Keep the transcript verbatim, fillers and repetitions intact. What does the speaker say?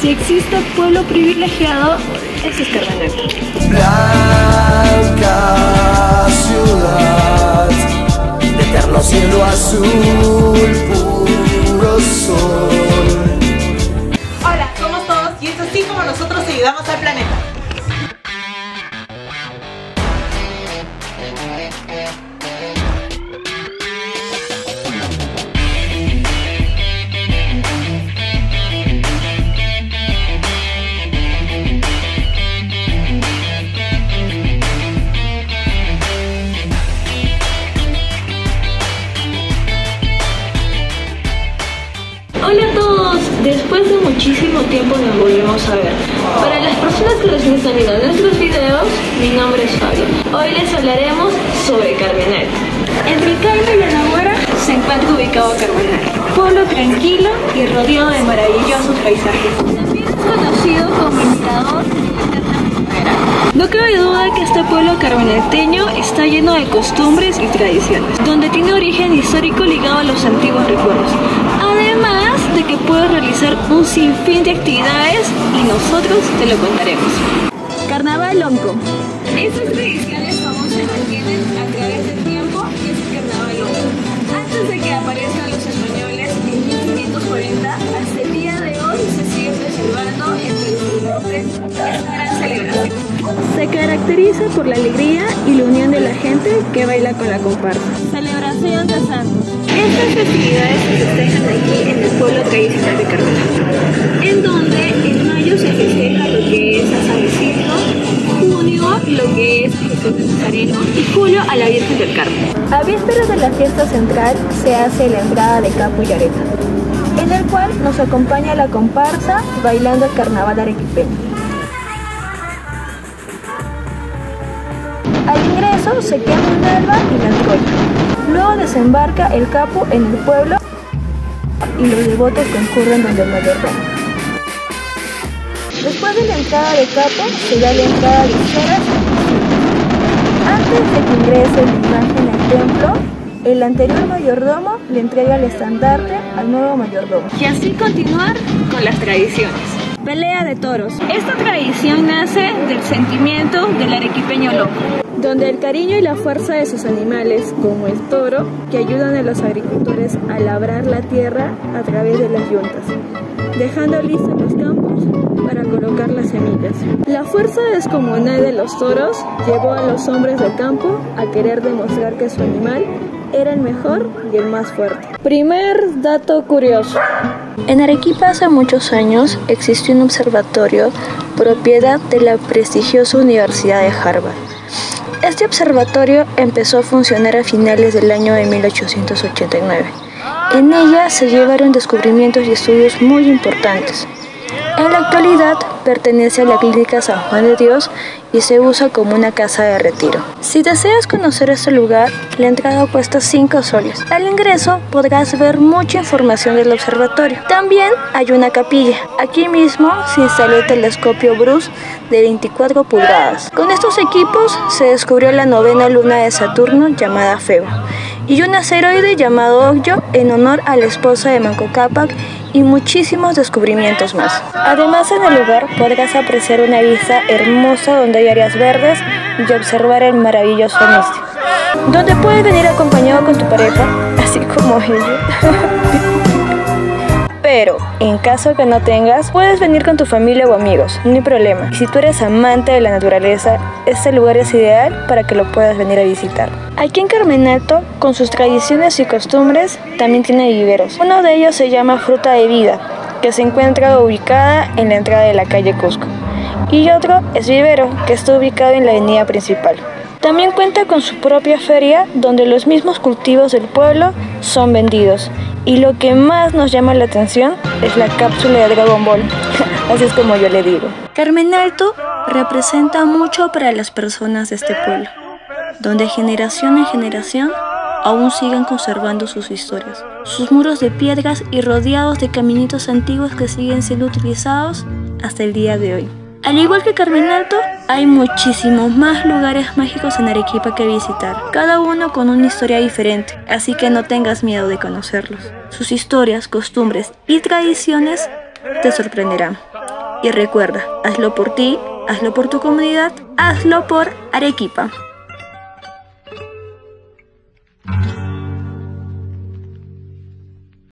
Si existe pueblo privilegiado, existe Renato. Blanca ciudad, de eterno cielo azul, puro sol. Hola, somos todos y es así como nosotros ayudamos al planeta. Hola a todos, después de muchísimo tiempo nos volvemos a ver. Para las personas que recién están viendo nuestros videos, mi nombre es Fabio. Hoy les hablaremos sobre Carmen Alto. Entre Carmen y Anahora se encuentra ubicado Carmen Alto, pueblo tranquilo y rodeado de maravillosos paisajes. También es conocido como el mirador de la Carnavalera. No cabe duda que este pueblo carmenalteño está lleno de costumbres y tradiciones, donde tiene origen histórico ligado a los antiguos recuerdos. Además, de que puedes realizar un sinfín de actividades y nosotros te lo contaremos. Carnaval Lonco. Esas tradiciones famosas mantienen a través del tiempo que es el Carnaval Lonco. Antes de que aparezcan los españoles en mil quinientos cuarenta, hasta el día de hoy se sigue preservando entre los hombres esta gran celebración. Se caracteriza por la alegría y la unión de la gente que baila con la comparsa. Celebración de santos. Estas festividades se festejan aquí en el pueblo tradicional de Carmen Alto, en donde en mayo se festeja lo que es a San Luisito, junio lo que es a Arena y julio a la Virgen del Carmen. A vísperas de la fiesta central se hace la entrada de Capo y Arena, en el cual nos acompaña la comparsa bailando el carnaval arequipeño. Al ingreso se quema un alba y la alcohol. Luego desembarca el capo en el pueblo y los devotos concurren donde el mayor daño. Después de la entrada de capo se da la entrada de Anahora. Antes de que ingrese la imagen al templo, el anterior mayordomo le entrega el estandarte al nuevo mayordomo. Y así continuar con las tradiciones. Pelea de toros. Esta tradición nace del sentimiento del arequipeño loco, donde el cariño y la fuerza de sus animales, como el toro, que ayudan a los agricultores a labrar la tierra a través de las yuntas, dejando listos los campos para colocar las semillas. La fuerza descomunal de los toros llevó a los hombres del campo a querer demostrar que su animal era el mejor y el más fuerte. Primer dato curioso. En Arequipa hace muchos años existió un observatorio propiedad de la prestigiosa Universidad de Harvard. Este observatorio empezó a funcionar a finales del año de mil ochocientos ochenta y nueve. En ella se llevaron descubrimientos y estudios muy importantes. En la actualidad pertenece a la Clínica San Juan de Dios y se usa como una casa de retiro. Si deseas conocer este lugar, la entrada cuesta cinco soles. Al ingreso podrás ver mucha información del observatorio. También hay una capilla. Aquí mismo se instaló el Telescopio Bruce de veinticuatro pulgadas. Con estos equipos se descubrió la novena luna de Saturno llamada Febo y un asteroide llamado Ojo en honor a la esposa de Manco Cápac y muchísimos descubrimientos más. Además, en el lugar podrás apreciar una vista hermosa donde hay áreas verdes y observar el maravilloso misto, donde puedes venir acompañado con tu pareja, así como ella. Pero, en caso que no tengas, puedes venir con tu familia o amigos, no hay problema. Y si tú eres amante de la naturaleza, este lugar es ideal para que lo puedas venir a visitar. Aquí en Carmen Alto, con sus tradiciones y costumbres, también tiene viveros. Uno de ellos se llama Fruta de Vida, que se encuentra ubicada en la entrada de la calle Cusco. Y otro es Vivero, que está ubicado en la avenida principal. También cuenta con su propia feria, donde los mismos cultivos del pueblo son vendidos. Y lo que más nos llama la atención es la cápsula de Dragon Ball, así es como yo le digo. Carmen Alto representa mucho para las personas de este pueblo, donde generación en generación aún siguen conservando sus historias. Sus muros de piedras y rodeados de caminitos antiguos que siguen siendo utilizados hasta el día de hoy. Al igual que Carmen Alto, hay muchísimos más lugares mágicos en Arequipa que visitar, cada uno con una historia diferente, así que no tengas miedo de conocerlos. Sus historias, costumbres y tradiciones te sorprenderán. Y recuerda, hazlo por ti, hazlo por tu comunidad, hazlo por Arequipa.